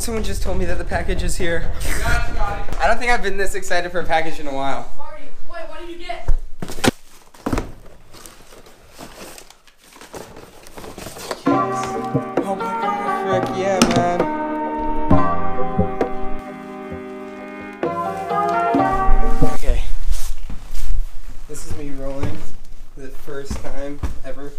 Someone just told me that the package is here. Got it. I don't think I've been this excited for a package in a while. Marty, wait, what did you get? Oh my god, frick, yeah, man. Okay. This is me rolling the first time ever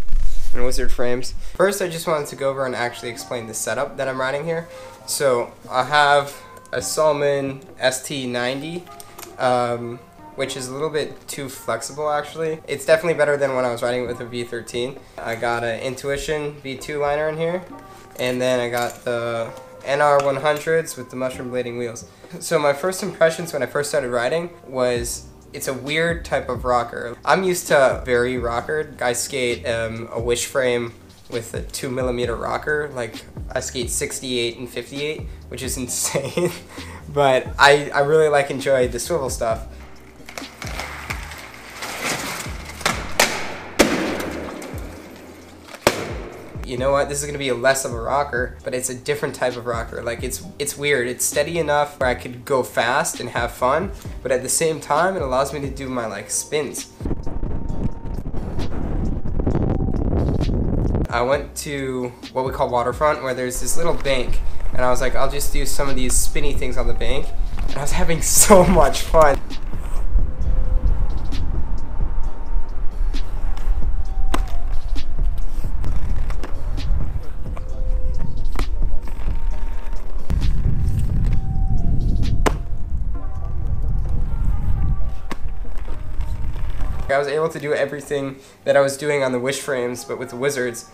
in Wizard Frames. First, I just wanted to go over and actually explain the setup that I'm riding here. So I have a Salomon st90, which is a little bit too flexible actually. It's definitely better than when I was riding with a v13. I got an Intuition v2 liner in here, and then I got the nr100s with the mushroom blading wheels. So my first impressions when I first started riding was, it's a weird type of rocker. I'm used to very rockered. I skate a Wish Frame with a 2mm rocker. Like, I skate 68 and 58, which is insane. But I really enjoy the swivel stuff. You know what, this is gonna be less of a rocker, but it's a different type of rocker. Like, it's weird. It's steady enough where I could go fast and have fun, but at the same time it allows me to do my spins. I went to what we call Waterfront, where there's this little bank, and I was like, I'll just do some of these spinny things on the bank, and I was having so much fun. I was able to do everything that I was doing on the Wish Frames, but with the Wizards.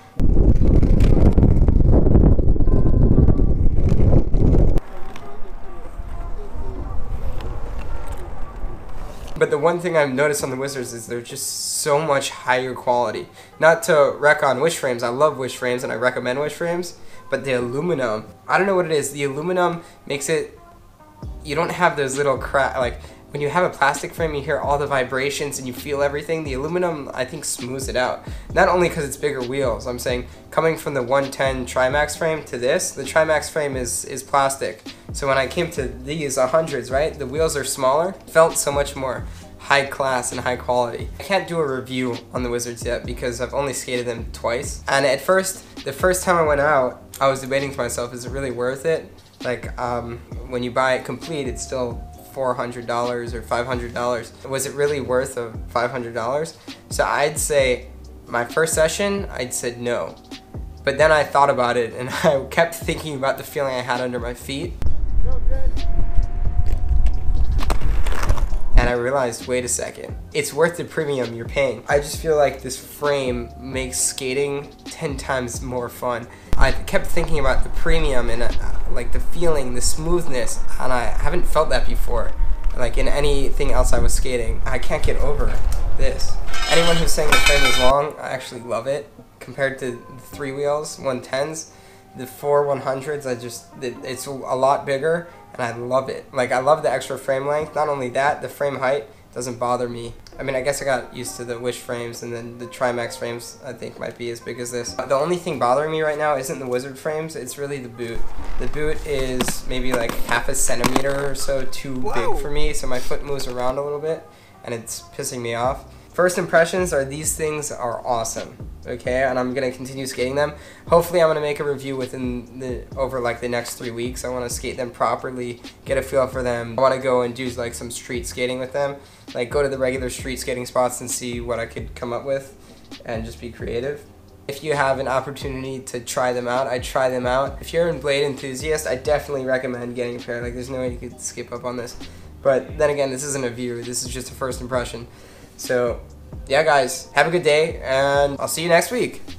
But the one thing I've noticed on the Wizards is they're just so much higher quality. Not to wreck on Wish Frames, I love Wish Frames and I recommend Wish Frames, but the aluminum, I don't know what it is, the aluminum makes it, you don't have those little cracks. Like, when you have a plastic frame, you hear all the vibrations and you feel everything. The aluminum, I think, smooths it out. Not only because it's bigger wheels, I'm saying, coming from the 110 TriMax frame to this, the TriMax frame is plastic. So when I came to these 100s, right, the wheels are smaller, felt so much more high class and high quality. I can't do a review on the Wizards yet because I've only skated them twice. And at first, the first time I went out, I was debating to myself, is it really worth it? Like, when you buy it complete, it's still $400 or $500. Was it really worth of $500? So I'd say my first session, I'd said no. But then I thought about it and I kept thinking about the feeling I had under my feet. And I realized, wait a second, it's worth the premium you're paying. I just feel like this frame makes skating 10 times more fun. I kept thinking about the premium and like the feeling, the smoothness, and I haven't felt that before. Like in anything else I was skating, I can't get over this. Anyone who's saying the frame is long, I actually love it. Compared to the 3 wheels, 110s, the 4 100s, it's a lot bigger. And I love it. Like, I love the extra frame length. Not only that, the frame height doesn't bother me. I mean, I guess I got used to the Wish Frames, and then the TriMax frames I think might be as big as this. The only thing bothering me right now isn't the Wizard Frames, it's really the boot. The boot is maybe like 1/2 centimeter or so too big for me, so my foot moves around a little bit and it's pissing me off. First impressions are these things are awesome, okay? And I'm gonna continue skating them. Hopefully I'm gonna make a review within over the next 3 weeks. I wanna skate them properly, get a feel for them. I wanna go and do like some street skating with them. Like, go to the regular street skating spots and see what I could come up with and just be creative. If you have an opportunity to try them out, I'd try them out. If you're a blade enthusiast, I definitely recommend getting a pair. Like, there's no way you could skip up on this. But then again, this isn't a review, this is just a first impression. So yeah, guys, have a good day, and I'll see you next week.